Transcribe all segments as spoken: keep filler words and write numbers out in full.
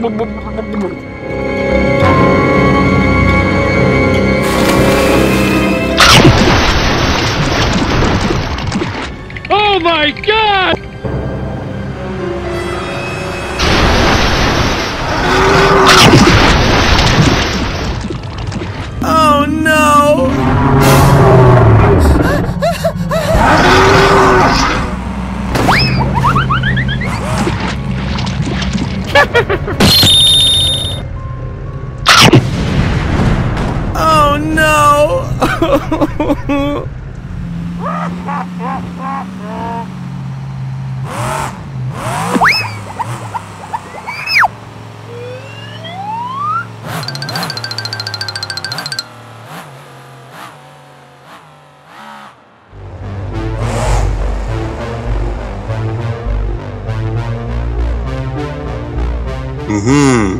Oh my God! Oh no! Oh no! Mm-hmm.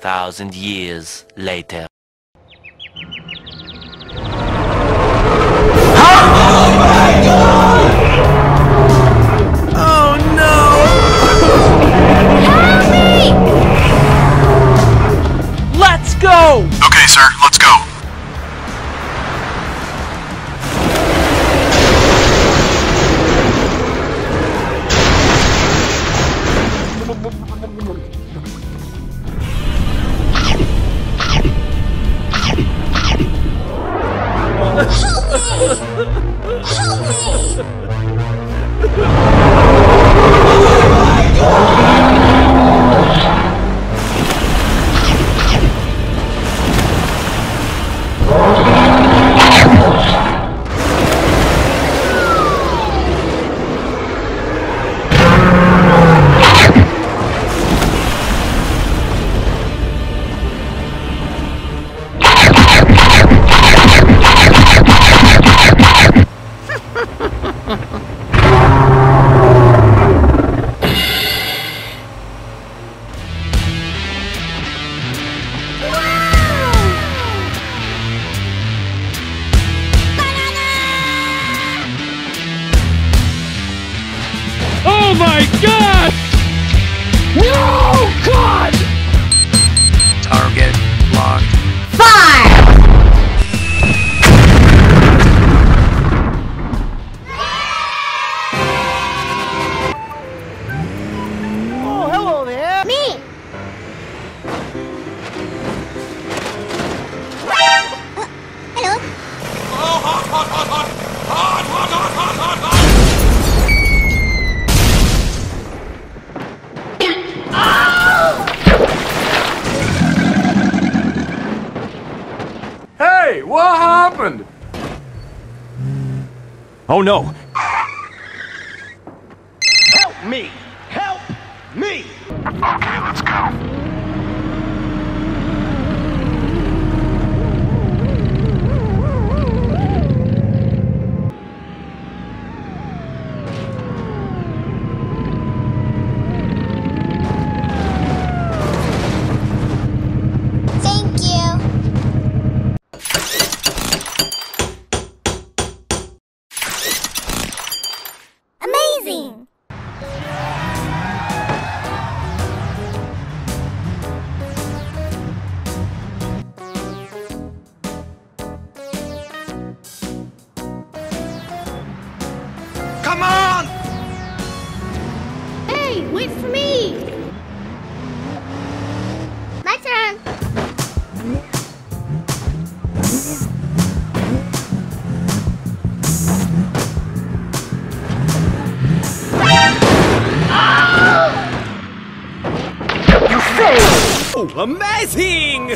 Thousand years later. Oh no! Help me! Help me! Okay, let's go. Oh, amazing!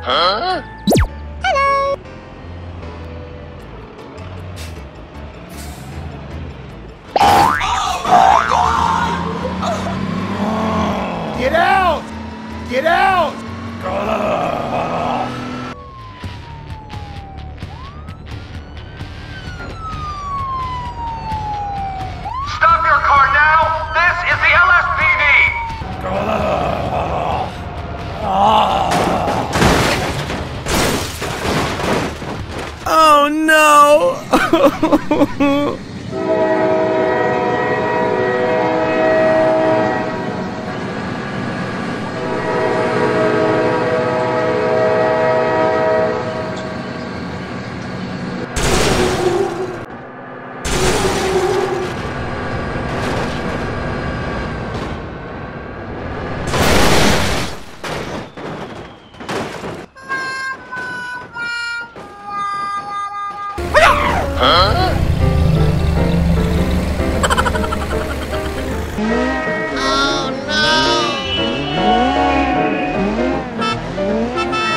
Huh? Hello! Oh my God! Get out! Get out! Stop your car now! This is the L S P D! Oh no! Huh? Oh no!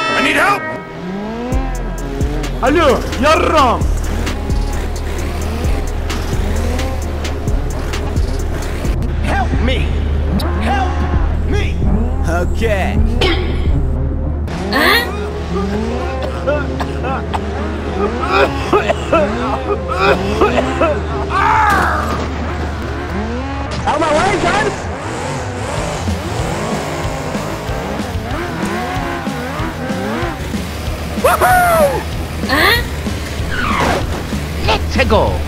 I need help! Hello, Yarram! Help me! Help me! Okay. Huh? Out of my way, guys! Woohoo! Huh? Let's go!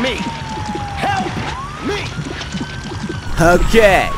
me! Help me! Okay.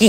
Bye,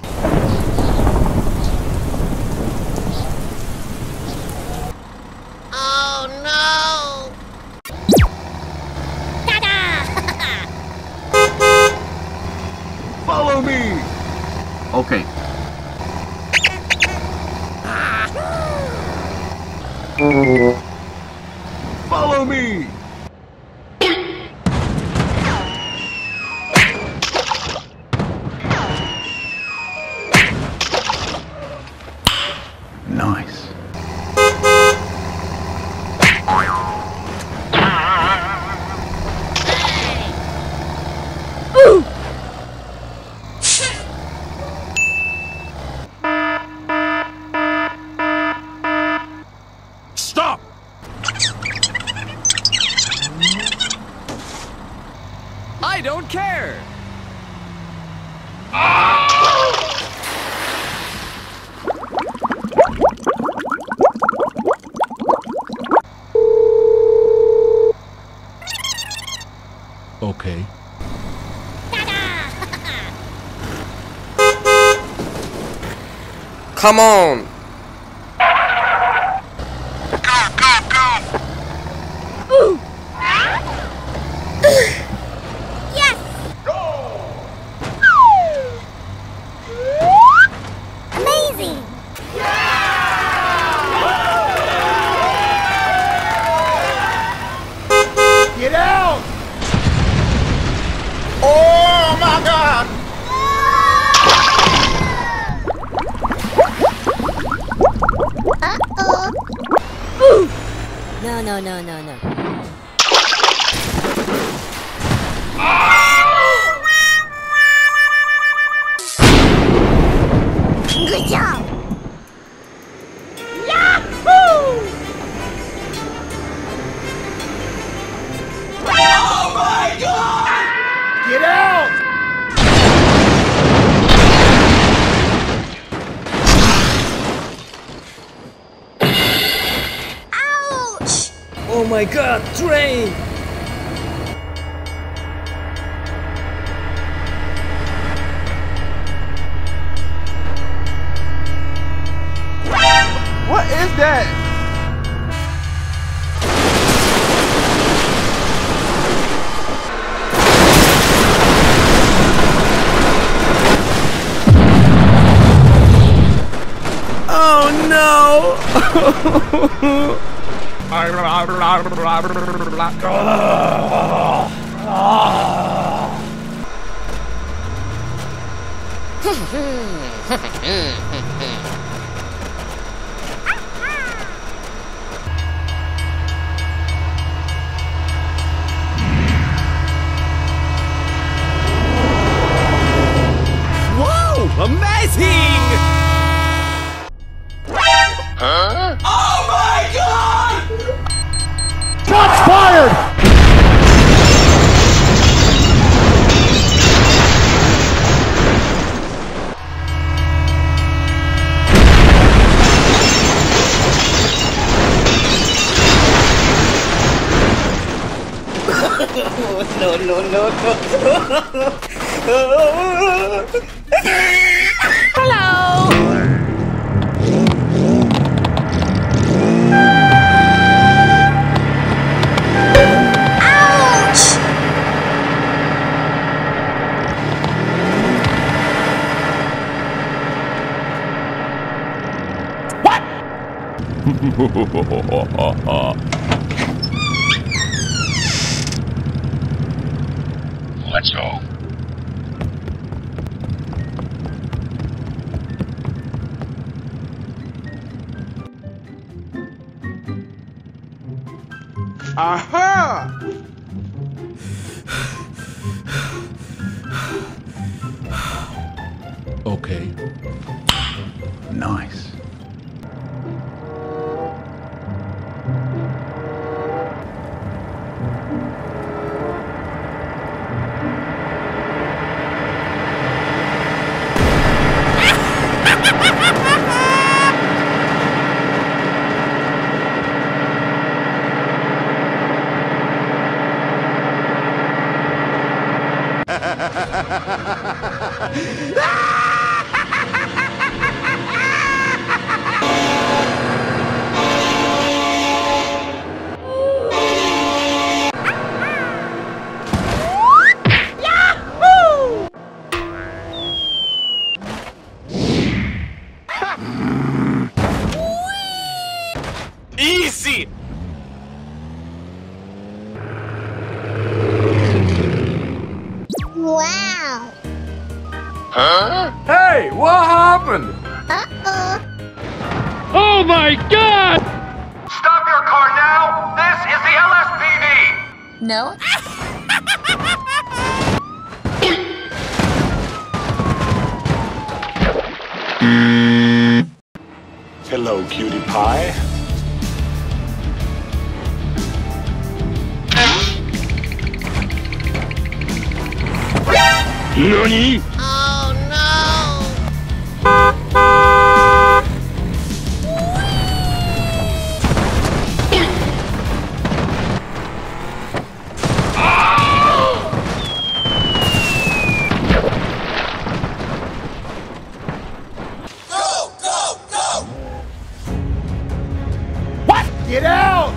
Oh no! Ta-da! Follow me! Okay. Follow me! Nice. Ooh. Stop. I don't care. Okay. Come on. Go, go, go. Ooh. Yes. Go. Amazing. Yeah. Get out. Oh my God! Uh-oh. Ooh. No, no, no, no, no. Good job! Yahoo! Oh my God! Get out! Ouch! Oh my God, train! What is that? Whoa, amazing! Huh? Oh my God! Shots fired! No, no, no, no. Hello! Let's go. Aha! Okay. Nice. Easy! Wow! Huh? Hey, what happened? Uh-oh! Oh my God! Stop your car now! This is the L S P D! No? Hello, cutie pie. NANI?! Oh no! Go! Go! Go! What?! Get out!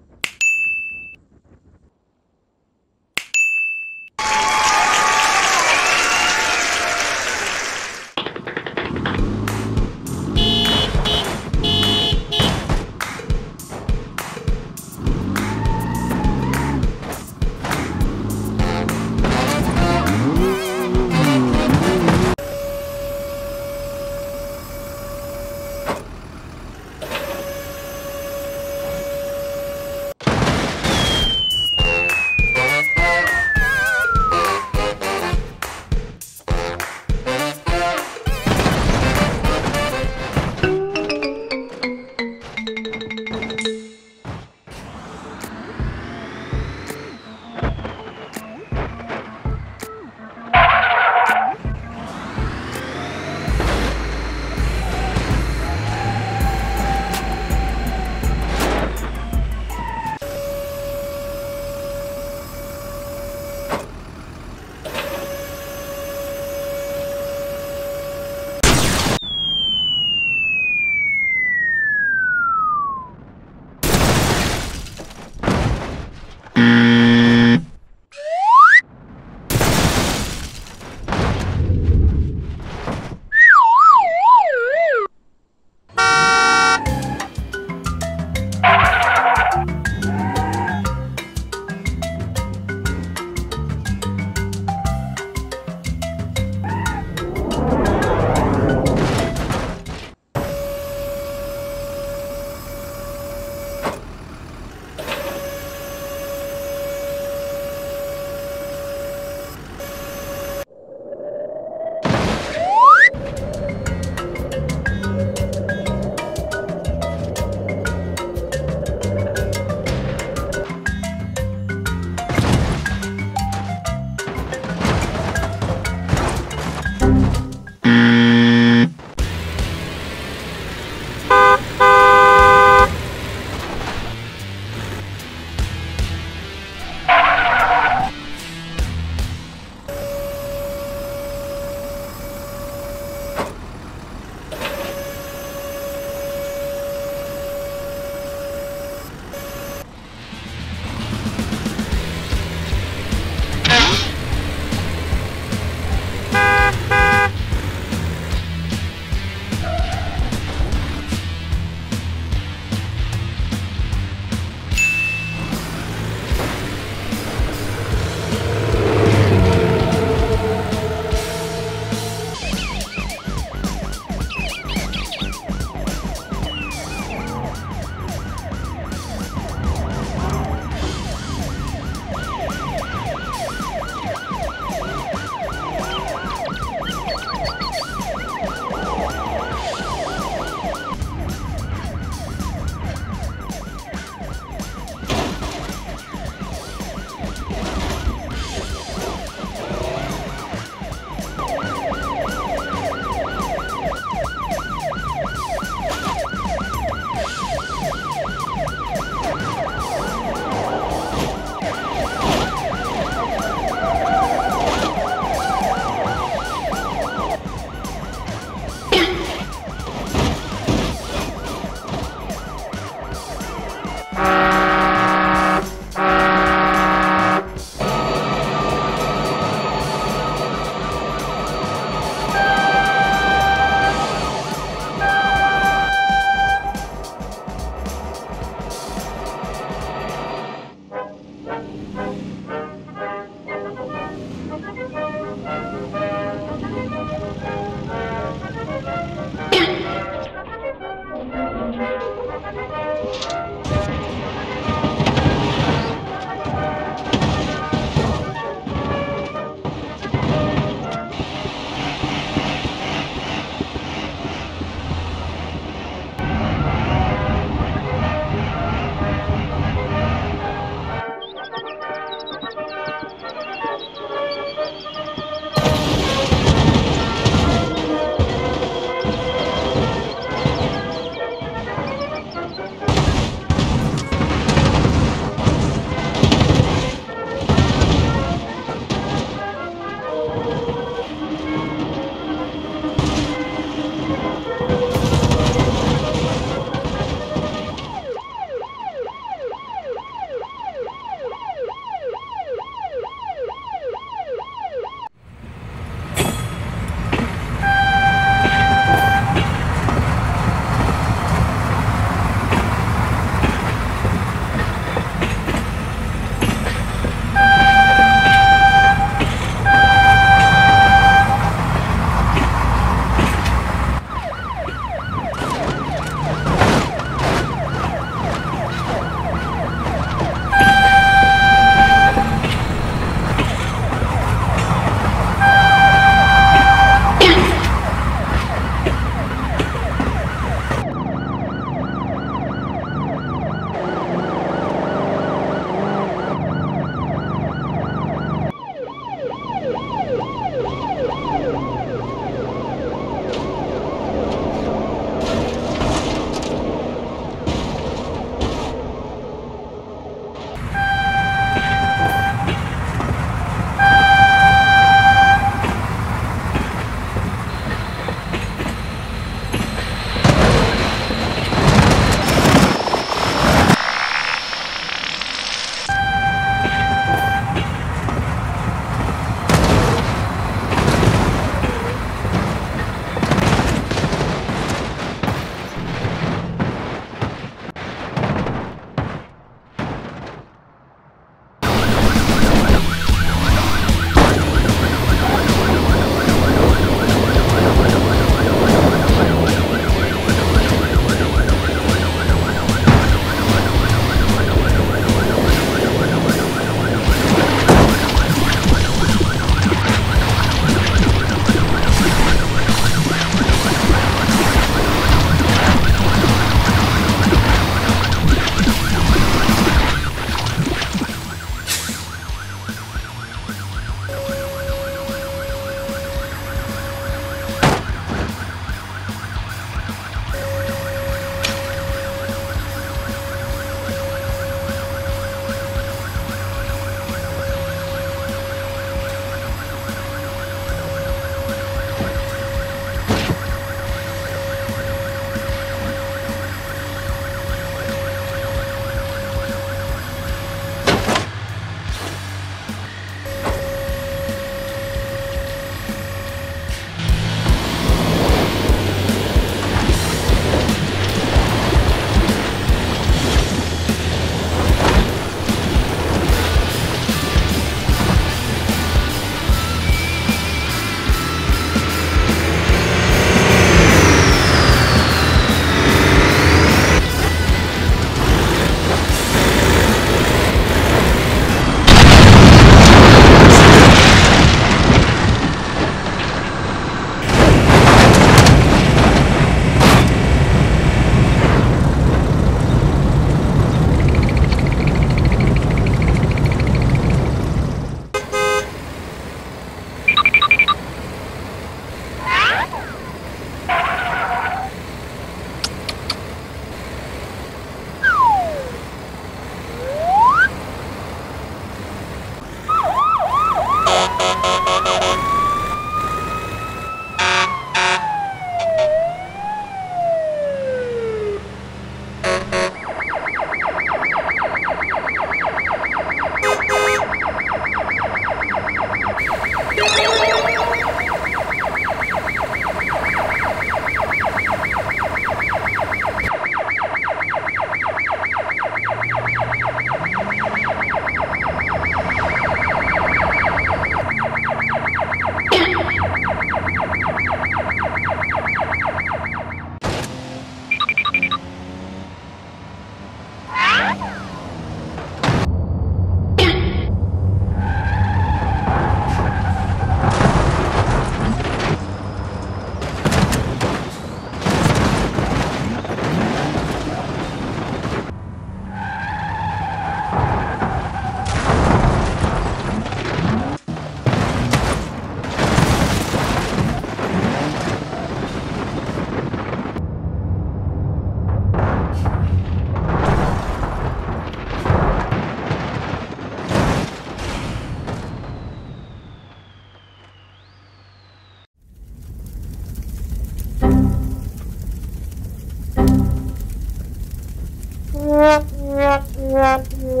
Three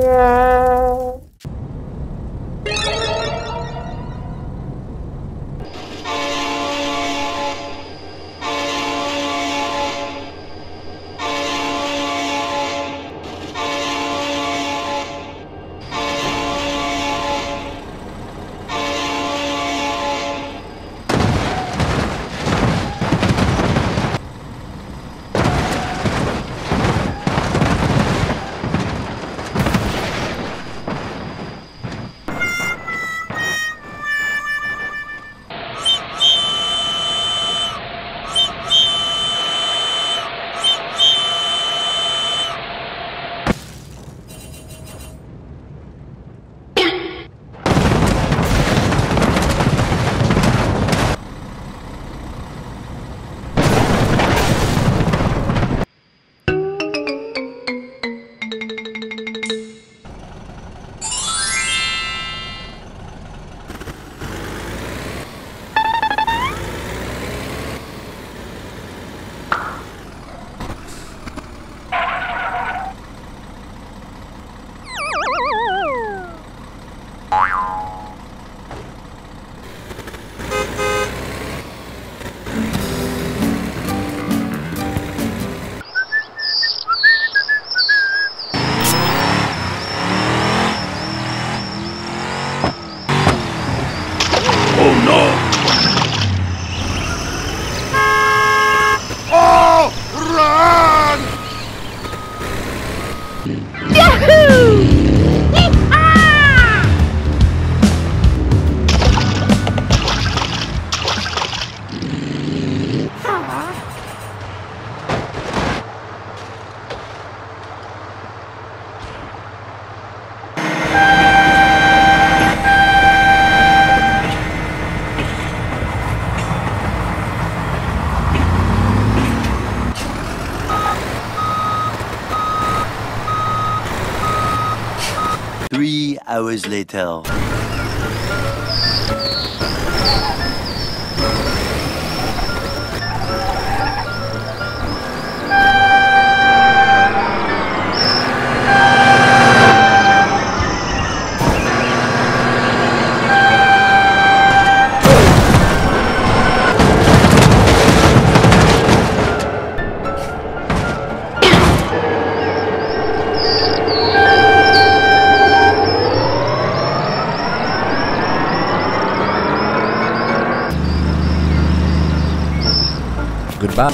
hours later. Goodbye.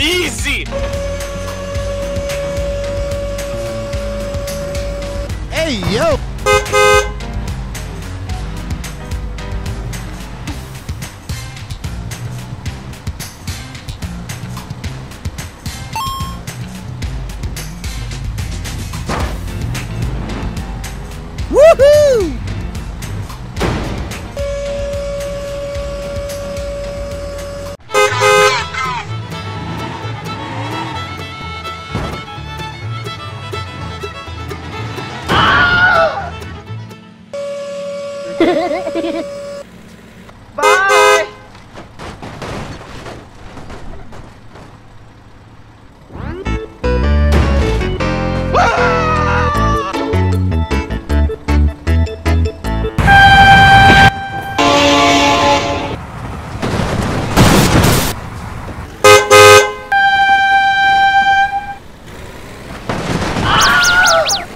Easy! Hey, yo! Woohoo! Bye!